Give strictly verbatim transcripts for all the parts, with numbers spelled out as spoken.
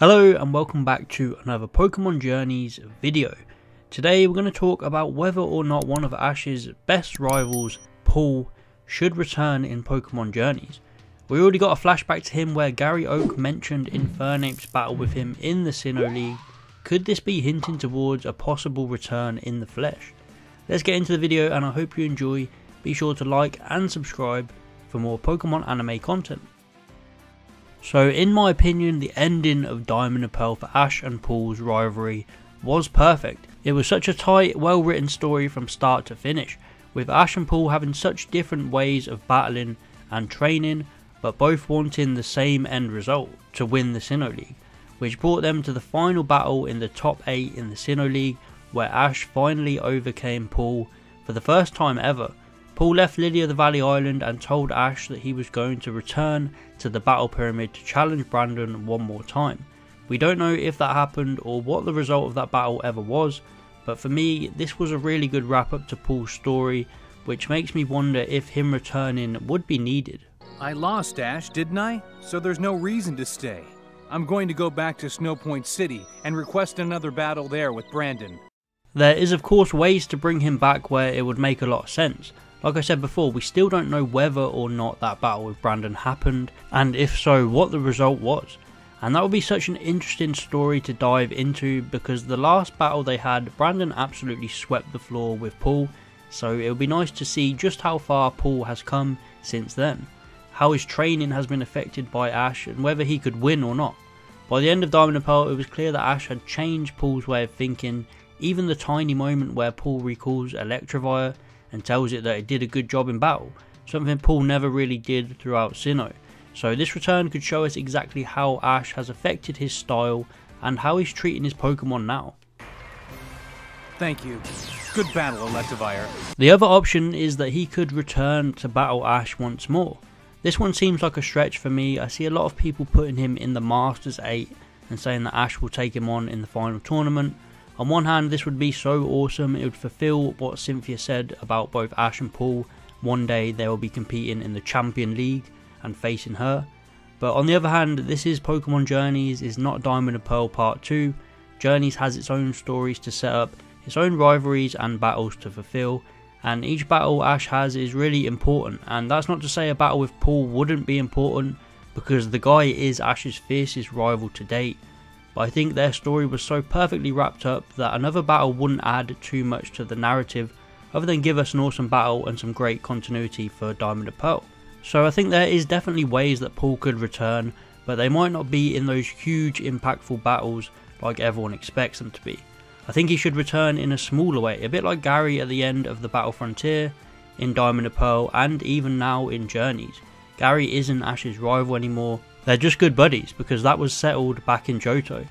Hello and welcome back to another Pokemon Journeys video. Today we're going to talk about whether or not one of Ash's best rivals, Paul, should return in Pokemon Journeys. We already got a flashback to him where Gary Oak mentioned Infernape's battle with him in the Sinnoh League. Could this be hinting towards a possible return in the flesh? Let's get into the video and I hope you enjoy. Be sure to like and subscribe for more Pokemon anime content. So in my opinion, the ending of Diamond and Pearl for Ash and Paul's rivalry was perfect. It was such a tight, well written story from start to finish, with Ash and Paul having such different ways of battling and training, but both wanting the same end result, to win the Sinnoh League, which brought them to the final battle in the top eight in the Sinnoh League, where Ash finally overcame Paul for the first time ever. Paul left Lily of the Valley Island and told Ash that he was going to return to the Battle Pyramid to challenge Brandon one more time. We don't know if that happened or what the result of that battle ever was, but for me this was a really good wrap up to Paul's story, which makes me wonder if him returning would be needed. I lost Ash, didn't I? So there's no reason to stay. I'm going to go back to Snowpoint City and request another battle there with Brandon. There is of course ways to bring him back where it would make a lot of sense. Like I said before, we still don't know whether or not that battle with Brandon happened, and if so, what the result was. And that would be such an interesting story to dive into, because the last battle they had, Brandon absolutely swept the floor with Paul, so it would be nice to see just how far Paul has come since then, how his training has been affected by Ash, and whether he could win or not. By the end of Diamond and Pearl, it was clear that Ash had changed Paul's way of thinking. Even the tiny moment where Paul recalls Electivire and tells it that it did a good job in battle, something Paul never really did throughout Sinnoh. So this return could show us exactly how Ash has affected his style and how he's treating his Pokemon now. Thank you. Good battle, Electivire. The other option is that he could return to battle Ash once more. This one seems like a stretch for me. I see a lot of people putting him in the Masters eight and saying that Ash will take him on in the final tournament. On one hand, this would be so awesome. It would fulfill what Cynthia said about both Ash and Paul. One day they will be competing in the Champion League and facing her. But on the other hand, this is Pokemon Journeys, is not Diamond and Pearl Part two. Journeys has its own stories to set up, its own rivalries and battles to fulfill. And each battle Ash has is really important. And that's not to say a battle with Paul wouldn't be important, because the guy is Ash's fiercest rival to date. I think their story was so perfectly wrapped up that another battle wouldn't add too much to the narrative, other than give us an awesome battle and some great continuity for Diamond and Pearl. So I think there is definitely ways that Paul could return, but they might not be in those huge impactful battles like everyone expects them to be. I think he should return in a smaller way, a bit like Gary at the end of the Battle Frontier, in Diamond and Pearl, and even now in Journeys. Gary isn't Ash's rival anymore. They're just good buddies, because that was settled back in Johto.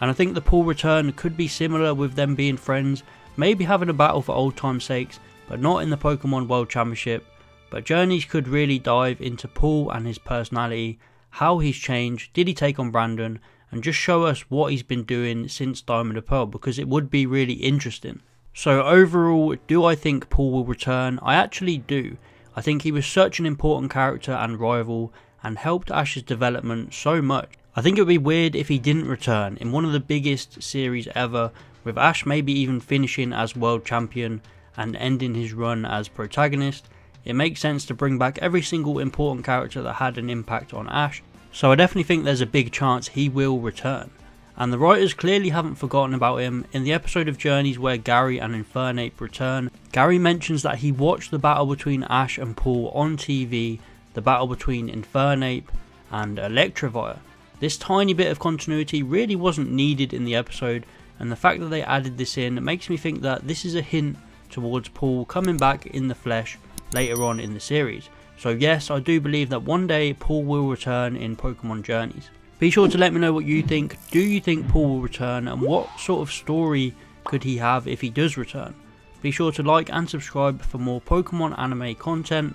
And I think the Paul return could be similar, with them being friends, maybe having a battle for old time's sakes, but not in the Pokemon World Championship. But Journeys could really dive into Paul and his personality, how he's changed, did he take on Brandon, and just show us what he's been doing since Diamond and Pearl, because it would be really interesting. So overall, do I think Paul will return? I actually do. I think he was such an important character and rival, and helped Ash's development so much. I think it would be weird if he didn't return in one of the biggest series ever, with Ash maybe even finishing as world champion and ending his run as protagonist. It makes sense to bring back every single important character that had an impact on Ash, so I definitely think there's a big chance he will return. And the writers clearly haven't forgotten about him. In the episode of Journeys where Gary and Infernape return, Gary mentions that he watched the battle between Ash and Paul on T V, the battle between Infernape and Electivire. This tiny bit of continuity really wasn't needed in the episode, and the fact that they added this in makes me think that this is a hint towards Paul coming back in the flesh later on in the series. So yes, I do believe that one day Paul will return in Pokemon Journeys. Be sure to let me know what you think. Do you think Paul will return, and what sort of story could he have if he does return? Be sure to like and subscribe for more Pokemon anime content,